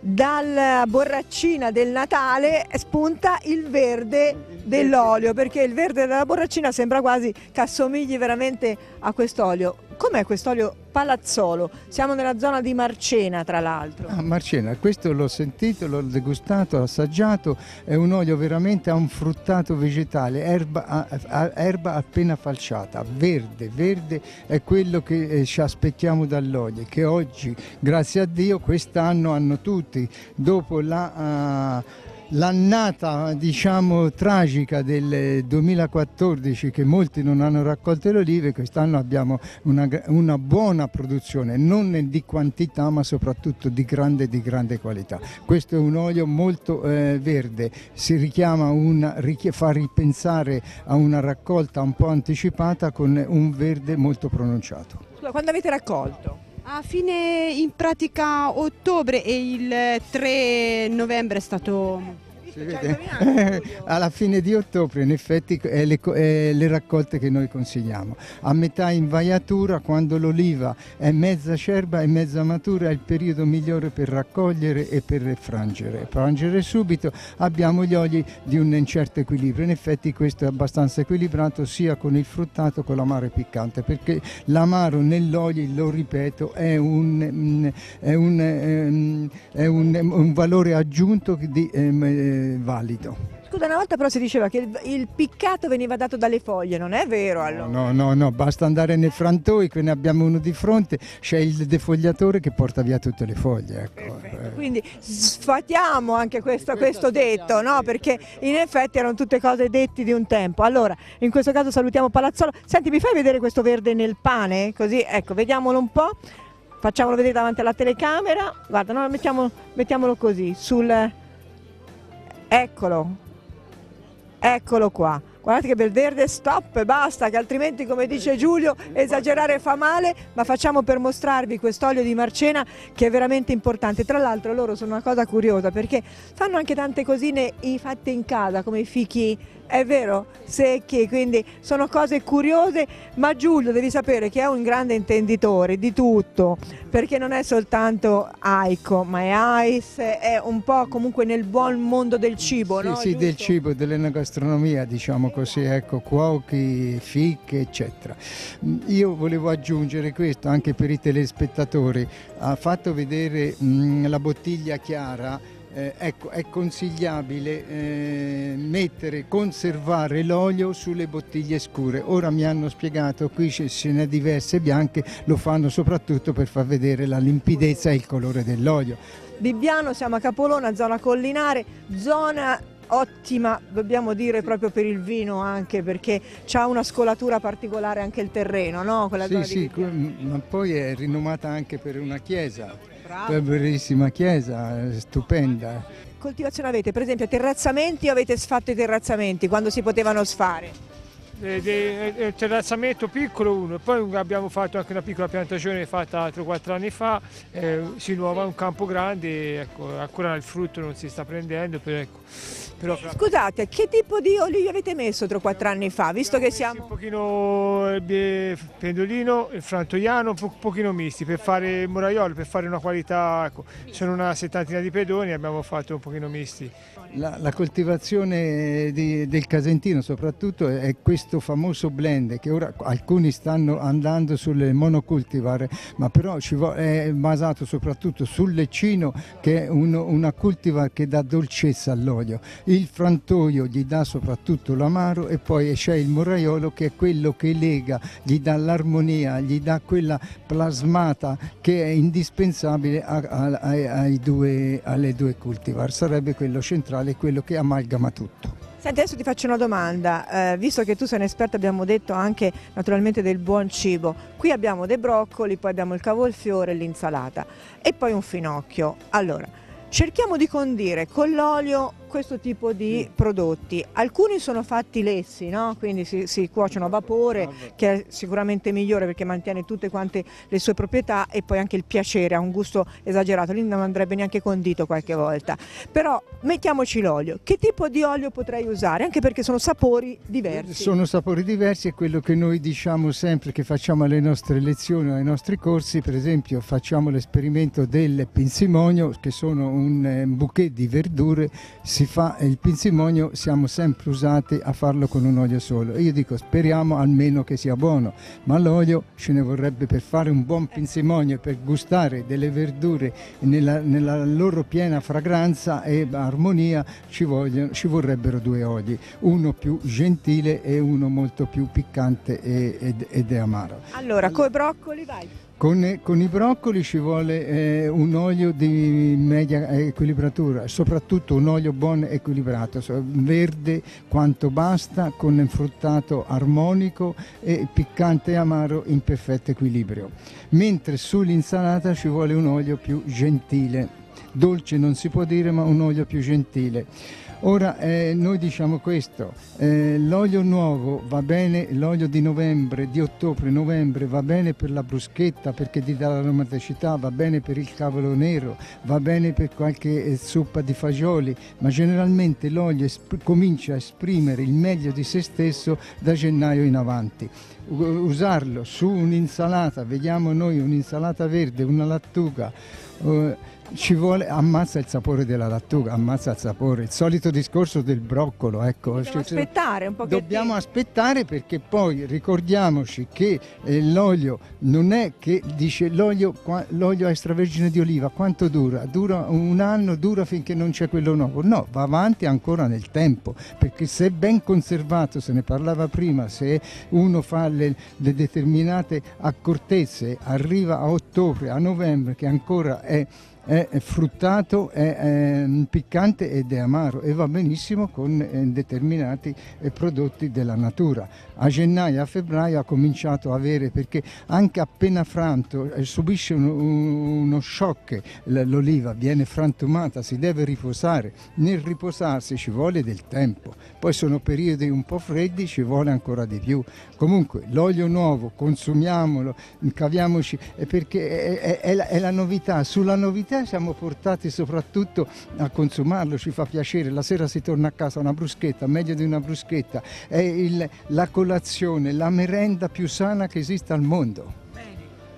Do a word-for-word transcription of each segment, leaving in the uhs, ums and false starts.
dalla borraccina del Natale spunta il verde dell'olio, perché il verde della borraccina sembra quasi che assomigli veramente a quest'olio. Com'è quest'olio Palazzolo? Siamo nella zona di Marcena, tra l'altro. Ah, Marcena, questo l'ho sentito, l'ho degustato, l'ho assaggiato, è un olio veramente a un fruttato vegetale, erba, erba appena falciata, verde, verde è quello che ci aspettiamo dall'olio, che oggi, grazie a Dio, quest'anno hanno tutti, dopo la... Uh, L'annata, diciamo, tragica del duemilaquattordici, che molti non hanno raccolto le olive, quest'anno abbiamo una, una buona produzione, non di quantità ma soprattutto di grande, di grande qualità. Questo è un olio molto eh, verde, si richiama una, fa ripensare a una raccolta un po' anticipata con un verde molto pronunciato. Quando avete raccolto? A fine, in pratica, ottobre, e il tre novembre è stato... Si vede? Alla fine di ottobre, in effetti, è le, è le raccolte che noi consigliamo. A metà invaiatura, quando l'oliva è mezza acerba e mezza matura, è il periodo migliore per raccogliere e per frangere. Frangere subito, abbiamo gli oli di un incerto equilibrio. In effetti questo è abbastanza equilibrato sia con il fruttato che con l'amaro piccante, perché l'amaro nell'olio, lo ripeto, è un, è un, è un, un valore aggiunto di... Eh, valido. Scusa, una volta però si diceva che il, il piccato veniva dato dalle foglie, non è vero allora? No, no, no, basta andare nel frantoio, qui ne abbiamo uno di fronte, c'è il defogliatore che porta via tutte le foglie. Ecco. Perfetto, quindi sfatiamo anche questo, questo detto, no? Perché in effetti erano tutte cose detti di un tempo. Allora, in questo caso salutiamo Palazzolo. Senti, mi fai vedere questo verde nel pane? Così, ecco, vediamolo un po'. Facciamolo vedere davanti alla telecamera. Guarda, no, mettiamo, mettiamolo così, sul... Eccolo, eccolo qua, guardate che bel verde, stop e basta, che altrimenti, come dice Giulio, esagerare fa male, ma facciamo per mostrarvi quest'olio di Marcena che è veramente importante. Tra l'altro loro sono una cosa curiosa perché fanno anche tante cosine fatte in casa, come i fichi, è vero, secchi, quindi sono cose curiose, ma Giulio devi sapere che è un grande intenditore di tutto, perché non è soltanto Aicoo, ma è Ais, è un po' comunque nel buon mondo del cibo, sì, no? Sì, giusto? Del cibo, dell'enogastronomia, diciamo così, ecco, cuochi, fiche, eccetera. Io volevo aggiungere questo anche per i telespettatori, ha fatto vedere mh, la bottiglia chiara. Eh, ecco, è consigliabile eh, mettere, conservare l'olio sulle bottiglie scure. Ora mi hanno spiegato, qui ce ne diverse bianche, lo fanno soprattutto per far vedere la limpidezza e il colore dell'olio. Bibbiano, siamo a Capolona, zona collinare, zona ottima, dobbiamo dire, proprio per il vino, anche perché c'ha una scolatura particolare anche il terreno, no? Quella sì, zona sì, ma poi è rinomata anche per una chiesa. Una bellissima chiesa, stupenda. Coltivazione avete? Per esempio terrazzamenti, o avete fatto i terrazzamenti quando si potevano sfare? Eh, de, eh, terrazzamento piccolo uno, poi abbiamo fatto anche una piccola piantagione fatta tre o quattro anni fa, eh, si nuova un campo grande, ecco, ancora il frutto non si sta prendendo. Però, ecco, però... Scusate, che tipo di olio avete messo tre o quattro anni fa? Visto che siamo... Un pochino il pendolino, il frantoiano, un pochino misti, per fare il morraiolo, per fare una qualità, ecco, sono una settantina di pedoni, abbiamo fatto un pochino misti. La, la coltivazione di, del Casentino soprattutto è questo famoso blend che ora alcuni stanno andando sulle monocultivar, ma però ci è basato soprattutto sul Leccino, che è uno, una cultivar che dà dolcezza all'olio. Il frantoio gli dà soprattutto l'amaro, e poi c'è il morraiolo che è quello che lega, gli dà l'armonia, gli dà quella plasmata che è indispensabile a, a, ai due, alle due cultivar. Sarebbe quello centrale, è quello che amalgama tutto. Senti, adesso ti faccio una domanda, eh, visto che tu sei un esperto, abbiamo detto anche naturalmente del buon cibo, qui abbiamo dei broccoli, poi abbiamo il cavolfiore, l'insalata e poi un finocchio. Allora, cerchiamo di condire con l'olio questo tipo di sì. prodotti. Alcuni sono fatti lessi, no? Quindi si, si cuociono a vapore, che è sicuramente migliore perché mantiene tutte quante le sue proprietà, e poi anche il piacere, ha un gusto esagerato, lì non andrebbe neanche condito qualche volta. Però mettiamoci l'olio, che tipo di olio potrei usare? Anche perché sono sapori diversi. Sono sapori diversi, e quello che noi diciamo sempre, che facciamo alle nostre lezioni o ai nostri corsi, per esempio facciamo l'esperimento del pinzimonio, che sono un bouquet di verdure, si fa il pinzimonio, siamo sempre usati a farlo con un olio solo. Io dico speriamo almeno che sia buono, ma l'olio ce ne vorrebbe per fare un buon pinzimonio, per gustare delle verdure nella, nella loro piena fragranza e armonia ci, vogliono, ci vorrebbero due oli, uno più gentile e uno molto più piccante e, ed, ed è amaro. Allora, allora coi broccoli vai. Con, con i broccoli ci vuole eh, un olio di media equilibratura, soprattutto un olio buon equilibrato, verde quanto basta, con un fruttato armonico e piccante e amaro in perfetto equilibrio. Mentre sull'insalata ci vuole un olio più gentile, dolce non si può dire, ma un olio più gentile. Ora eh, noi diciamo questo, eh, l'olio nuovo va bene, l'olio di novembre, di ottobre, novembre va bene per la bruschetta perché ti dà l'aromaticità, va bene per il cavolo nero, va bene per qualche eh, zuppa di fagioli, ma generalmente l'olio comincia a esprimere il meglio di se stesso da gennaio in avanti. Usarlo su un'insalata, vediamo noi un'insalata verde, una lattuga, eh, ci vuole, ammazza il sapore della lattuga, ammazza il sapore, il solito discorso del broccolo, ecco. Dobbiamo aspettare un pochettino. Dobbiamo aspettare, perché poi ricordiamoci che eh, l'olio non è che dice l'olio extravergine di oliva, quanto dura? Dura un anno, dura finché non c'è quello nuovo, no, va avanti ancora nel tempo, perché se è ben conservato, se ne parlava prima, se uno fa le, le determinate accortezze, arriva a ottobre, a novembre, che ancora è è fruttato, è, è piccante ed è amaro, e va benissimo con eh, determinati eh, prodotti della natura. A gennaio, a febbraio ha cominciato a avere, perché anche appena franto eh, subisce un, uno shock, l'oliva viene frantumata, si deve riposare, nel riposarsi ci vuole del tempo, poi sono periodi un po' freddi, ci vuole ancora di più. Comunque l'olio nuovo consumiamolo, caviamoci, perché è, è, è, la, è la novità, sulla novità siamo portati soprattutto a consumarlo, ci fa piacere, la sera si torna a casa, una bruschetta, meglio di una bruschetta, è il, la colazione, la merenda più sana che esista al mondo.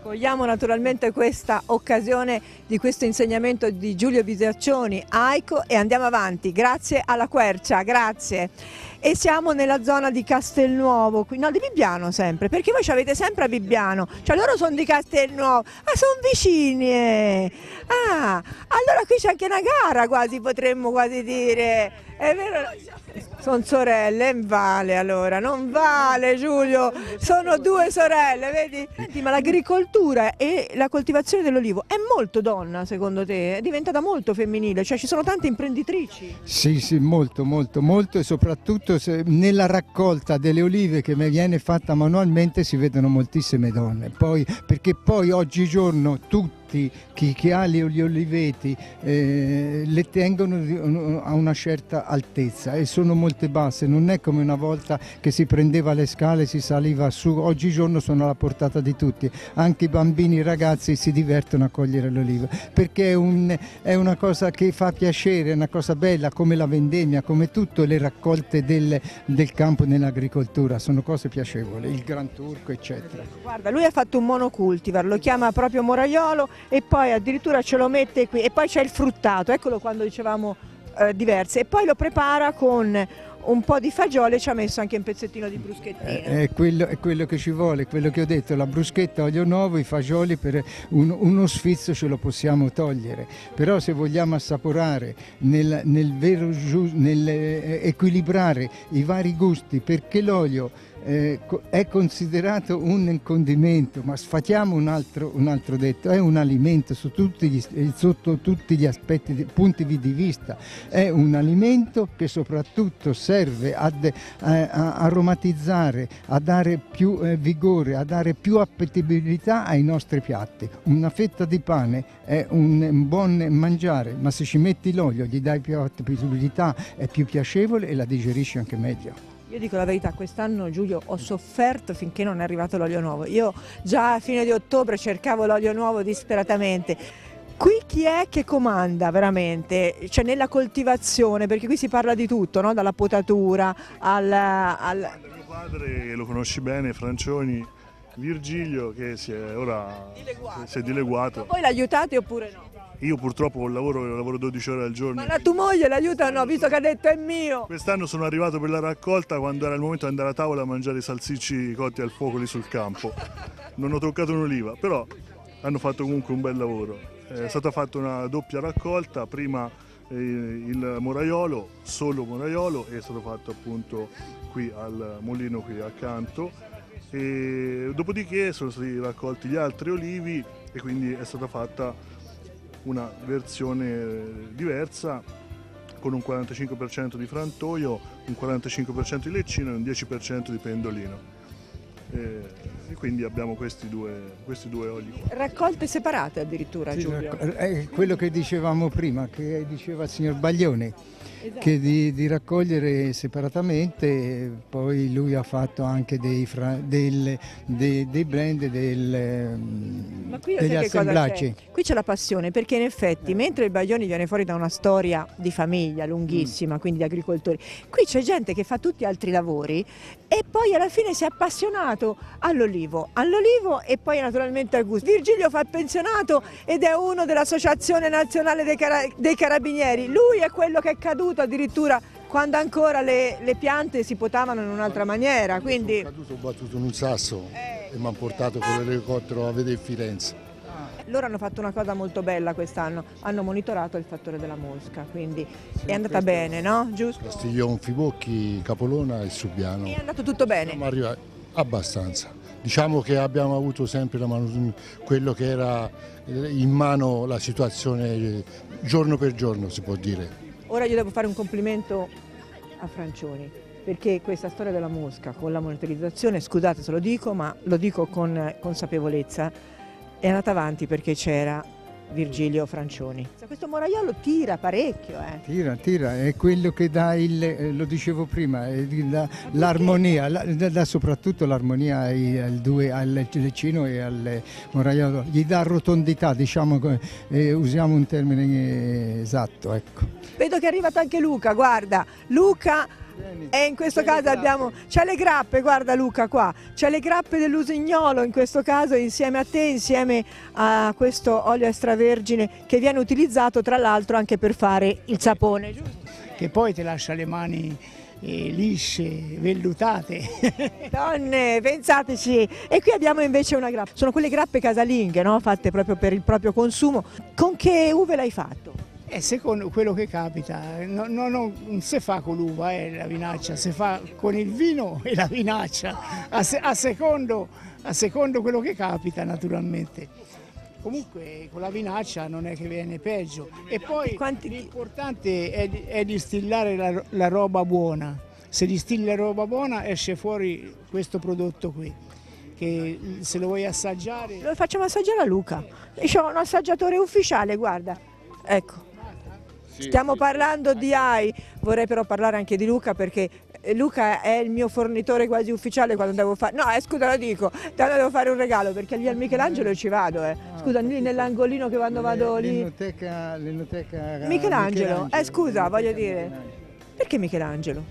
Cogliamo naturalmente questa occasione di questo insegnamento di Giulio Bisaccioni, Aicoo, e andiamo avanti, grazie alla quercia, grazie. E siamo nella zona di Castelnuovo, qui, no, di Bibbiano sempre, perché voi ci avete sempre a Bibbiano, cioè loro sono di Castelnuovo, ah, sono vicini, eh. Ah, allora qui c'è anche una gara quasi, potremmo quasi dire, è vero? Sono sorelle, non vale allora, non vale Giulio, sono due sorelle, vedi? Senti, ma l'agricoltura e la coltivazione dell'olivo è molto donna secondo te? È diventata molto femminile, cioè ci sono tante imprenditrici? Sì, sì, molto, molto, molto, e soprattutto se nella raccolta delle olive che viene fatta manualmente si vedono moltissime donne, poi, perché poi oggigiorno tutti Chi, chi ha gli oliveti eh, le tengono a una certa altezza e sono molte basse, non è come una volta che si prendeva le scale e si saliva su, oggigiorno sono alla portata di tutti, anche i bambini, i ragazzi si divertono a cogliere l'oliva, perché è, un, è una cosa che fa piacere, è una cosa bella, come la vendemmia, come tutte le raccolte del, del campo nell'agricoltura, sono cose piacevoli, il Gran Turco eccetera. Guarda, lui ha fatto un monocultivar, lo chiama proprio Moraiolo, e poi addirittura ce lo mette qui, e poi c'è il fruttato, eccolo quando dicevamo eh, diverse, e poi lo prepara con un po' di fagioli, ci ha messo anche un pezzettino di bruschettina. Eh, è, quello, è quello che ci vuole, quello che ho detto, la bruschetta, olio nuovo, i fagioli per un, uno sfizio ce lo possiamo togliere, però se vogliamo assaporare nel, nel vero, nel eh, equilibrare i vari gusti, perché l'olio eh, è considerato un condimento, ma sfatiamo un altro, un altro detto, è un alimento su tutti gli, sotto tutti gli aspetti, punti di vista, è un alimento che soprattutto serve a, de, a, a aromatizzare, a dare più eh, vigore, a dare più appetibilità ai nostri piatti. Una fetta di pane è un buon mangiare, ma se ci metti l'olio gli dai più appetibilità, è più piacevole e la digerisci anche meglio. Io dico la verità, quest'anno Giulio ho sofferto finché non è arrivato l'olio nuovo. Io già a fine di ottobre cercavo l'olio nuovo disperatamente. Qui chi è che comanda veramente? Cioè nella coltivazione, perché qui si parla di tutto, no? Dalla potatura al... al... Mio padre, lo conosci bene, Francioni, Virgilio, che si è ora dileguato. Si è dileguato. Ma voi l'aiutate oppure no? Io purtroppo lavoro, lavoro dodici ore al giorno. Ma la tua moglie l'aiuta o no? Visto che ha detto è mio! Quest'anno sono arrivato per la raccolta quando era il momento di andare a tavola a mangiare i salsicci cotti al fuoco lì sul campo. Non ho toccato un'oliva, però hanno fatto comunque un bel lavoro. È stata fatta una doppia raccolta, prima il morraiolo, solo morraiolo, e è stato fatto appunto qui al mulino qui accanto. E dopodiché sono stati raccolti gli altri olivi e quindi è stata fatta una versione diversa con un quarantacinque per cento di frantoio, un quarantacinque per cento di leccino e un dieci per cento di pendolino. E quindi abbiamo questi due, questi due oli. Raccolte separate addirittura, sì, Giulio. È quello che dicevamo prima, che diceva il signor Baglione, esatto. Che di, di raccogliere separatamente, poi lui ha fatto anche dei, fra, del, dei, dei blend, del, Ma qui degli assemblaggi. Qui c'è la passione, perché in effetti, eh. mentre il Baglione viene fuori da una storia di famiglia lunghissima, mm. quindi di agricoltori, qui c'è gente che fa tutti altri lavori e poi alla fine si è appassionato all'olivo, all'olivo e poi naturalmente al gusto. Virgilio fa il pensionato ed è uno dell'Associazione Nazionale dei, Cara dei Carabinieri, lui è quello che è caduto addirittura quando ancora le, le piante si potavano in un'altra maniera. Quindi... Sono caduto, ho battuto in un sasso eh, e mi hanno portato eh. con l'elicottero a vedere Firenze. Loro hanno fatto una cosa molto bella quest'anno, hanno monitorato il fattore della mosca, quindi sì, è andata bene, no? Giusto? Castiglion, Fibocchi, Capolona e Subiano. È andato tutto bene? Siamo arrivati. Abbastanza, diciamo che abbiamo avuto sempre la mano, quello che era in mano la situazione giorno per giorno, si può dire. Ora io devo fare un complimento a Francioni, perché questa storia della mosca con la monitorizzazione, scusate se lo dico, ma lo dico con consapevolezza, è andata avanti perché c'era Virgilio Francioni. Questo morraiolo tira parecchio. Eh. Tira, tira, è quello che dà il, eh, lo dicevo prima, l'armonia, la, dà la, soprattutto l'armonia al, al Leccino e al morraiolo, gli dà rotondità, diciamo, eh, usiamo un termine esatto. Ecco. Vedo che è arrivato anche Luca, guarda, Luca... E in questo caso abbiamo, c'è le grappe, guarda Luca qua, c'è le grappe dell'usignolo in questo caso insieme a te, insieme a questo olio extravergine che viene utilizzato tra l'altro anche per fare il sapone. Che poi ti lascia le mani eh, lisce, vellutate. Donne, pensateci! E qui abbiamo invece una grappa, sono quelle grappe casalinghe, no? Fatte proprio per il proprio consumo. Con che uve l'hai fatto? E secondo quello che capita, no, no, no, non si fa con l'uva eh, la vinaccia, si fa con il vino e la vinaccia, a, se, a, secondo, a secondo quello che capita naturalmente. Comunque con la vinaccia non è che viene peggio. E poi Quanti... l'importante è, è distillare la, la roba buona, se distilli la roba buona esce fuori questo prodotto qui. Che se lo vuoi assaggiare... Lo facciamo assaggiare a Luca, c'è un assaggiatore ufficiale, guarda, ecco. Stiamo parlando di A I, vorrei però parlare anche di Luca perché Luca è il mio fornitore quasi ufficiale quando devo fare... No, eh, scusa, lo dico, devo fare un regalo perché lì al Michelangelo ci vado, eh. Scusa, lì nell'angolino che quando vado lì... L'enoteca... Michelangelo. Michelangelo, eh scusa, voglio dire, perché Michelangelo?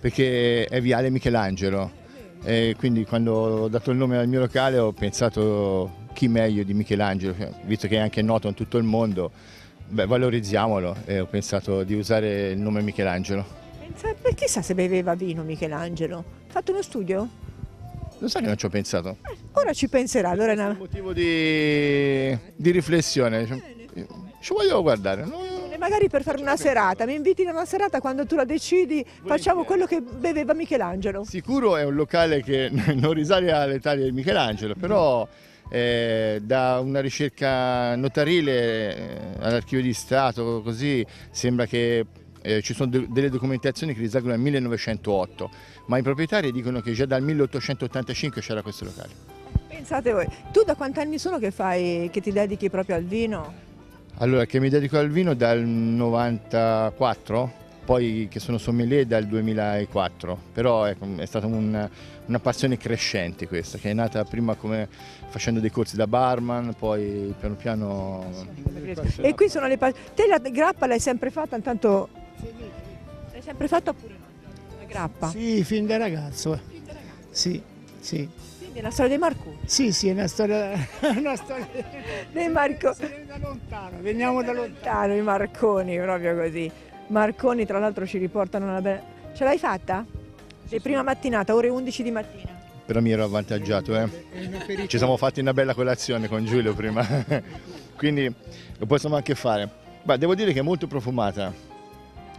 Perché è Viale Michelangelo e quindi quando ho dato il nome al mio locale ho pensato chi meglio di Michelangelo, visto che è anche noto in tutto il mondo. Beh, valorizziamolo e eh, ho pensato di usare il nome Michelangelo. Pensa, chissà se beveva vino Michelangelo. Ha fatto uno studio? Lo sai che non ci ho pensato. Eh, ora ci penserà. Allora è un motivo di, di riflessione. Ci voglio guardare. Non... magari per fare una serata, mi inviti a una serata, quando tu la decidi facciamo quello che beveva Michelangelo. Sicuro è un locale che non risale all'Italia di Michelangelo, però eh, da una ricerca notarile eh, all'archivio di Stato così sembra che Eh, ci sono de delle documentazioni che risalgono al millenovecentootto, ma i proprietari dicono che già dal milleottocentottantacinque c'era questo locale. Pensate voi, tu da quanti anni sono che fai, che ti dedichi proprio al vino? Allora, che mi dedico al vino dal novantaquattro, poi che sono sommelier dal duemilaquattro, però è, è stata un, una passione crescente questa, che è nata prima come facendo dei corsi da barman, poi piano piano... E qui sono le passioni. Te la grappa l'hai sempre fatta, intanto... L'hai sempre fatta oppure no? La grappa? Sì, fin da ragazzo. Fin da ragazzo? Sì, sì. Quindi è la storia dei Marconi? Sì, sì, è una storia, una storia dei Marconi. Veniamo da lontano, veniamo da lontano. I Marconi, proprio così. Marconi, tra l'altro, ci riportano una bella... Ce l'hai fatta? Sì, sì. Prima mattinata, ore undici di mattina. Però mi ero avvantaggiato, eh. Ci siamo fatti una bella colazione con Giulio prima. Quindi lo possiamo anche fare. Ma devo dire che è molto profumata.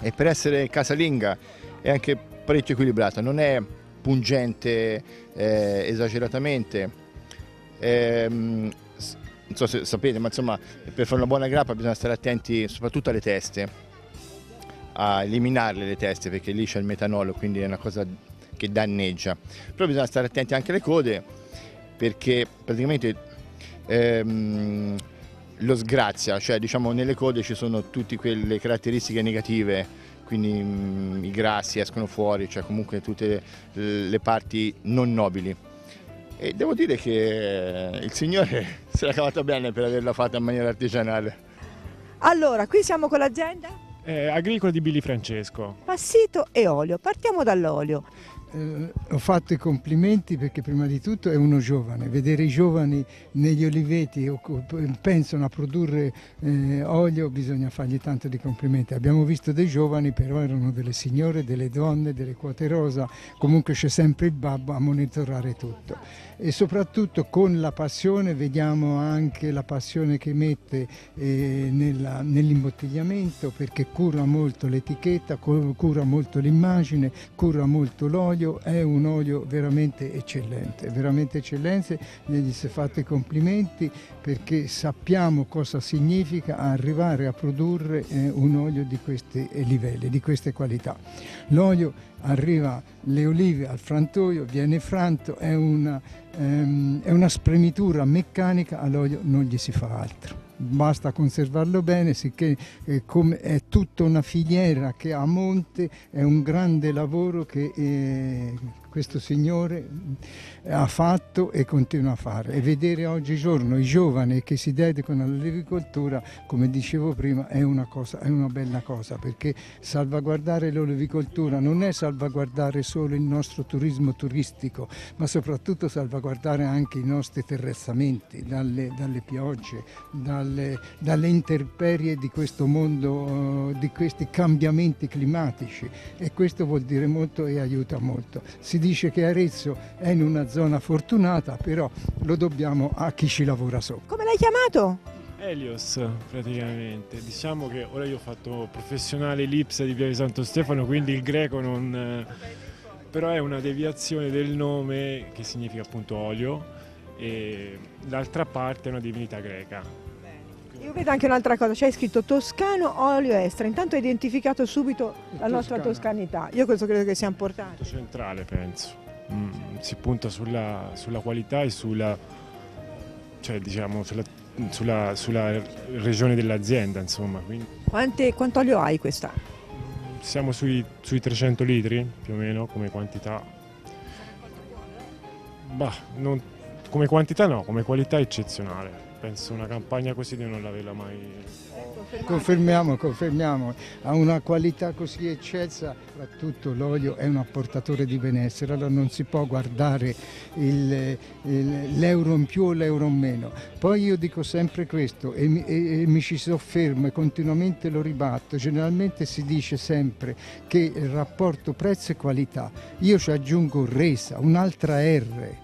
E per essere casalinga è anche parecchio equilibrata, non è pungente eh, esageratamente, eh, non so se sapete, ma insomma per fare una buona grappa bisogna stare attenti soprattutto alle teste, a eliminarle le teste, perché lì c'è il metanolo, quindi è una cosa che danneggia, però bisogna stare attenti anche alle code, perché praticamente ehm, lo sgrazia, cioè diciamo nelle code ci sono tutte quelle caratteristiche negative, quindi mh, i grassi escono fuori, cioè comunque tutte le, le parti non nobili. E devo dire che il signore se l'ha cavata bene per averla fatta in maniera artigianale. Allora, qui siamo con l'azienda eh, agricola di Billy Francesco. Passito e olio, partiamo dall'olio. Eh, ho fatto i complimenti perché prima di tutto è uno giovane, vedere i giovani negli oliveti pensano a produrre eh, olio, bisogna fargli tanto di complimenti. Abbiamo visto dei giovani, però erano delle signore, delle donne, delle quote rosa, comunque c'è sempre il babbo a monitorare tutto. E soprattutto con la passione vediamo anche la passione che mette eh, nell'imbottigliamento, perché cura molto l'etichetta, cura molto l'immagine, cura molto l'olio. È un olio veramente eccellente, veramente eccellente, gli si è fatto i complimenti perché sappiamo cosa significa arrivare a produrre eh, un olio di questi livelli, di queste qualità. L'olio arriva, le olive al frantoio, viene franto, è una, ehm, è una spremitura meccanica, all'olio non gli si fa altro. Basta conservarlo bene, sicché eh, come è tutta una filiera che a monte è un grande lavoro che eh, questo signore ha fatto e continua a fare. E vedere oggigiorno i giovani che si dedicano all'olivicoltura, come dicevo prima, è una, cosa, è una bella cosa, perché salvaguardare l'olivicoltura non è salvaguardare solo il nostro turismo turistico, ma soprattutto salvaguardare anche i nostri terrezzamenti dalle, dalle piogge, dalle, dalle interperie di questo mondo, di questi cambiamenti climatici, e questo vuol dire molto e aiuta molto. Si dice che Arezzo è in una zona fortunata, però lo dobbiamo a chi ci lavora sopra. Come l'hai chiamato? Helios, praticamente. Diciamo che ora io ho fatto professionale ellipse di Pia di Santo Stefano, quindi il greco non... però è una deviazione del nome che significa appunto olio, e l'altra parte è una divinità greca. Io vedo anche un'altra cosa, c'è scritto Toscano Olio Extra, intanto hai identificato subito la nostra toscanità, io questo credo che sia importante. Molto centrale, penso, mm, si punta sulla, sulla qualità e sulla, cioè, diciamo, sulla, sulla, sulla regione dell'azienda, insomma. Quante, quanto olio hai quest'anno? Siamo sui, sui trecento litri più o meno come quantità. Bah, non, come quantità no, come qualità eccezionale. Penso una campagna così di non l'averla mai... Confermiamo, confermiamo, ha una qualità così eccelsa, soprattutto l'olio è un apportatore di benessere, allora non si può guardare l'euro in più o l'euro in meno. Poi io dico sempre questo e mi, e, e mi ci soffermo e continuamente lo ribatto, generalmente si dice sempre che il rapporto prezzo e qualità, io ci aggiungo resa, un'altra R.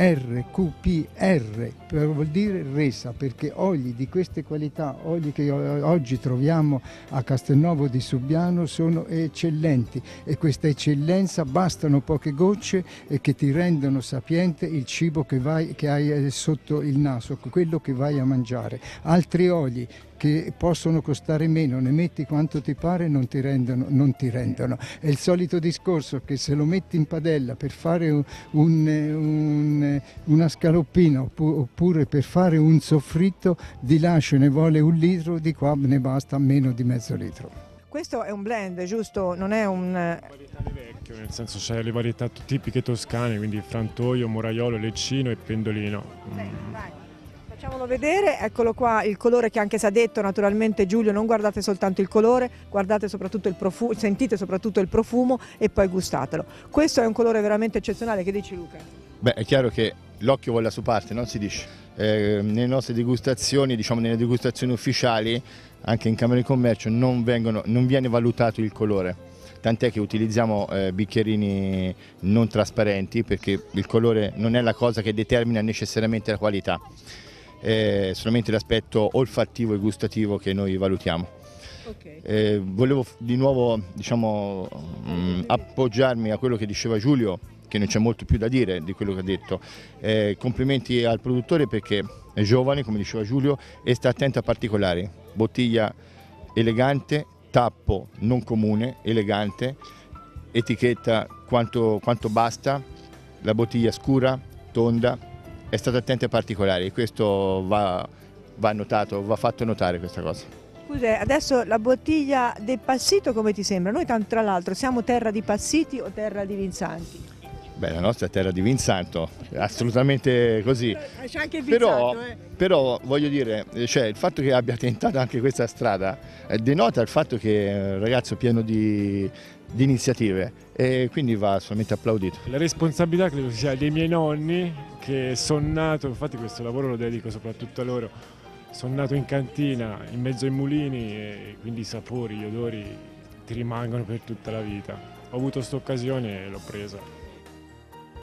R Q P R, vuol dire resa, perché oli di queste qualità, oli che oggi troviamo a Castelnuovo di Subbiano, sono eccellenti, e questa eccellenza bastano poche gocce e che ti rendono sapiente il cibo che, vai, che hai sotto il naso, quello che vai a mangiare. Altri oli che possono costare meno, ne metti quanto ti pare, non ti rendono, non ti rendono. È il solito discorso che se lo metti in padella per fare un, un, una scaloppina oppure per fare un soffritto, di là ce ne vuole un litro, di qua ne basta meno di mezzo litro. Questo è un blend, giusto? Non è un... varietà di vecchio, nel senso c'è le varietà tipiche toscane, quindi frantoio, moraiolo, leccino e pendolino. Bene, vai. Facciamolo vedere, eccolo qua il colore che anche si è detto naturalmente Giulio, non guardate soltanto il colore, guardate soprattutto il profumo, sentite soprattutto il profumo e poi gustatelo. Questo è un colore veramente eccezionale, che dici Luca? Beh, è chiaro che l'occhio vuole la sua parte, non si dice. Eh, nelle nostre degustazioni, diciamo nelle degustazioni ufficiali, anche in Camera di Commercio, non, vengono, non viene valutato il colore. Tant'è che utilizziamo eh, bicchierini non trasparenti perché il colore non è la cosa che determina necessariamente la qualità. È solamente l'aspetto olfattivo e gustativo che noi valutiamo. Okay. Eh, volevo di nuovo diciamo, mh, appoggiarmi a quello che diceva Giulio, che non c'è molto più da dire di quello che ha detto. Eh, complimenti al produttore perché è giovane, come diceva Giulio, e sta attento a particolari. Bottiglia elegante, tappo non comune, elegante, etichetta quanto, quanto basta, la bottiglia scura, tonda. È stato attento ai particolari e questo va, va notato, va fatto notare questa cosa. Scusa, adesso la bottiglia del Passito come ti sembra? Noi tra l'altro siamo terra di Passiti o terra di Vinsanti? Beh, la nostra è terra di Vinsanto, assolutamente così. C'è anche Vinsanto, però, eh. però voglio dire, cioè, il fatto che abbia tentato anche questa strada denota il fatto che è un ragazzo pieno di... di iniziative e quindi va solamente applaudito. La responsabilità credo sia dei miei nonni, che sono nato, infatti questo lavoro lo dedico soprattutto a loro, sono nato in cantina, in mezzo ai mulini, e quindi i sapori, gli odori ti rimangono per tutta la vita. Ho avuto questa occasione e l'ho presa.